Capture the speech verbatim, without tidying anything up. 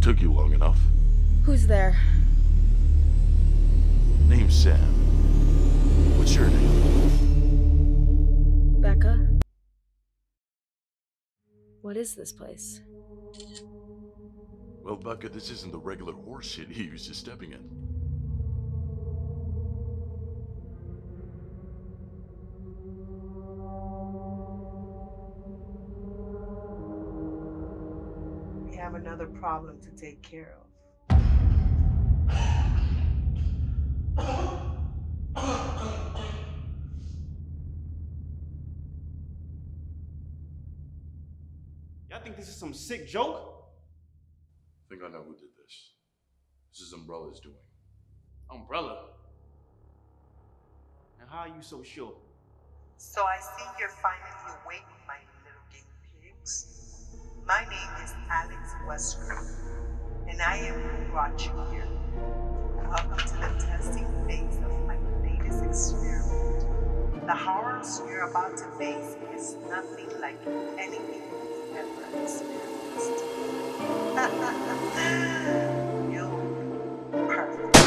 Took you long enough. Who's there? Name's Sam. What's your name? Becca? What is this place? Well, Becca, this isn't the regular horse shit he used to stepping in. Have another problem to take care of. Y'all think this is some sick joke? I think I know who did this. This is Umbrella's doing. Umbrella? And how are you so sure? So I see you're finally awake, my little guinea pigs. My name is Alex Westcraft, and I am who brought you here. Welcome to the testing phase of my latest experiment. The horrors you're about to face is nothing like anything you've ever experienced. You'll be perfect.